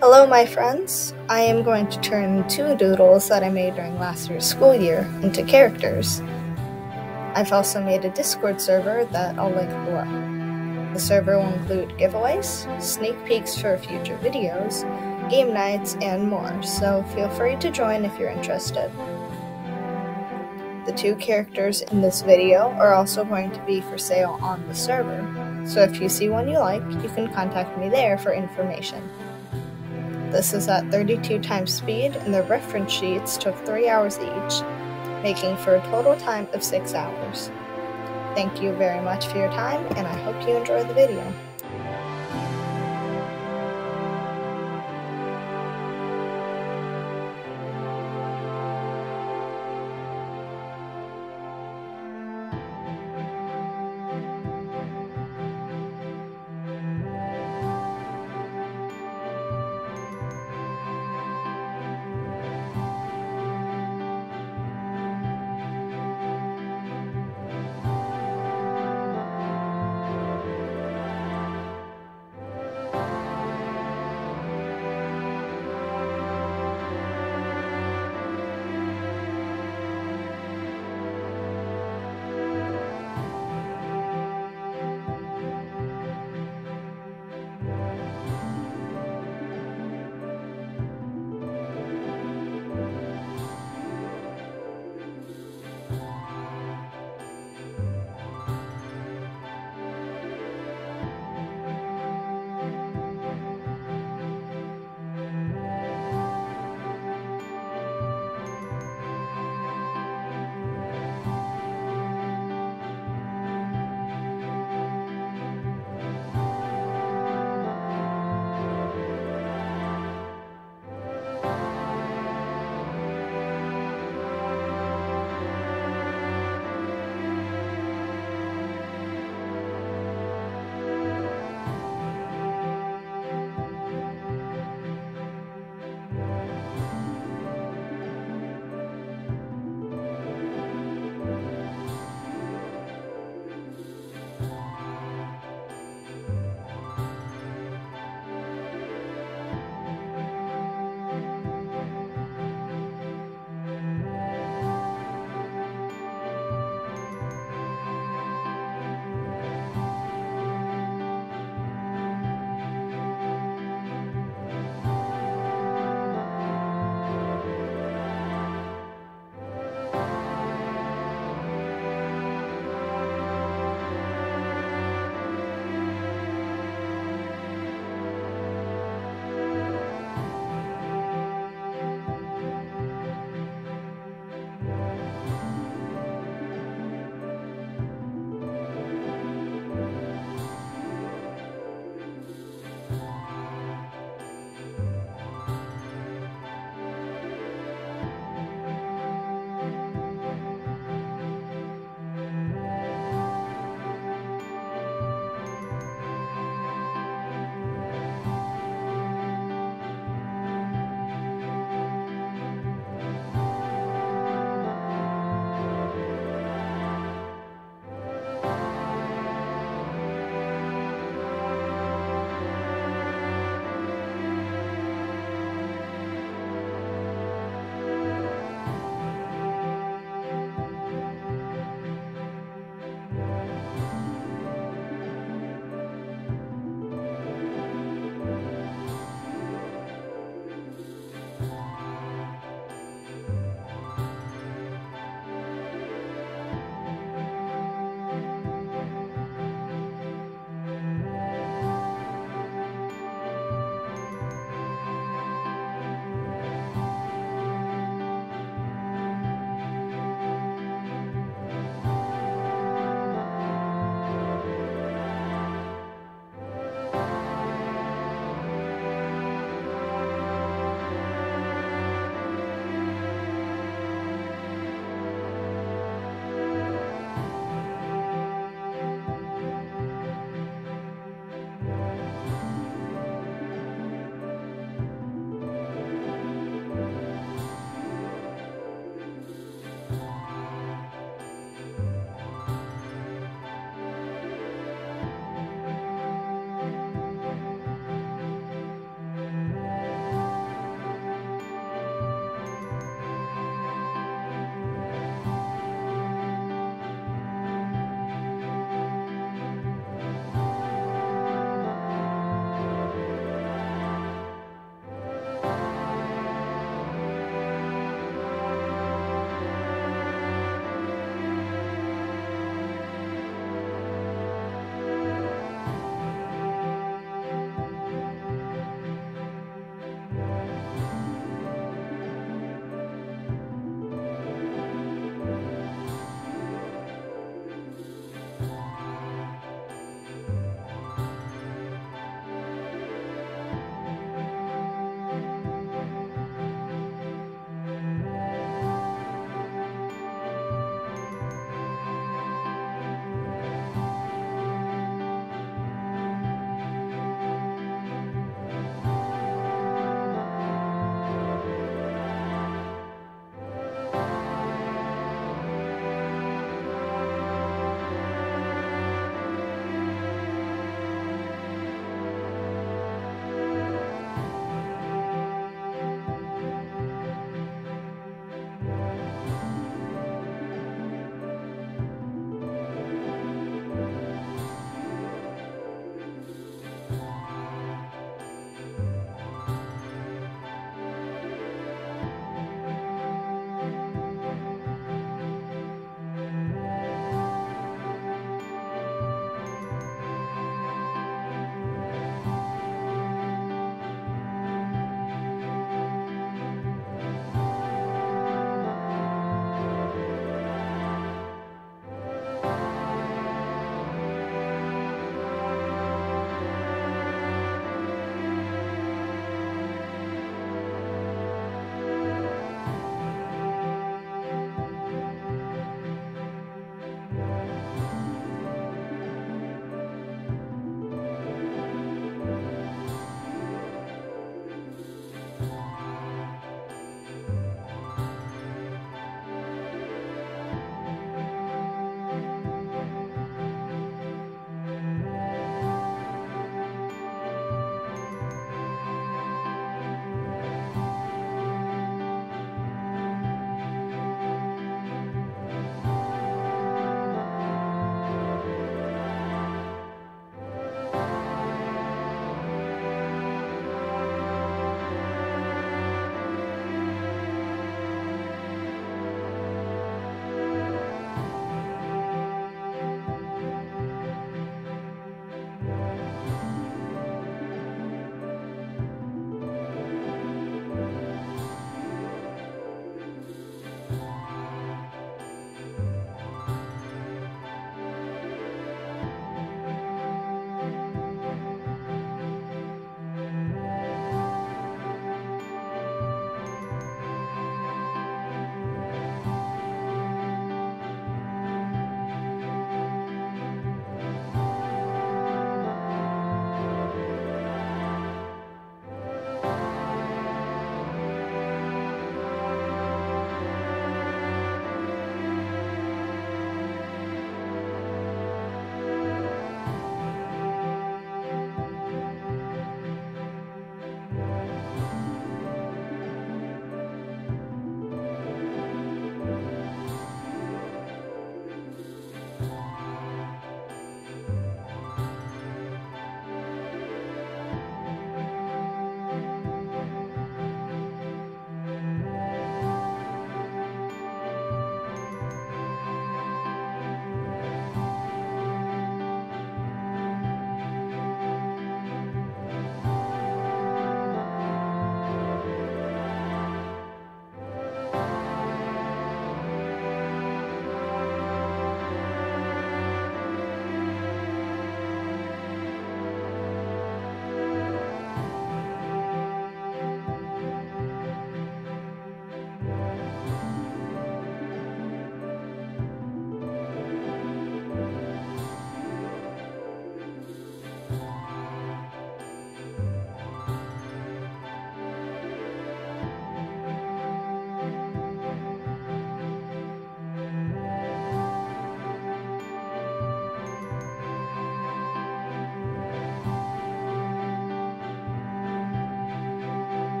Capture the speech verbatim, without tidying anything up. Hello my friends, I am going to turn two doodles that I made during last year's school year into characters. I've also made a Discord server that I'll link below. The server will include giveaways, sneak peeks for future videos, game nights, and more, so feel free to join if you're interested. The two characters in this video are also going to be for sale on the server, so if you see one you like, you can contact me there for information. This is at thirty-two times speed, and the reference sheets took three hours each, making for a total time of six hours. Thank you very much for your time, and I hope you enjoy the video.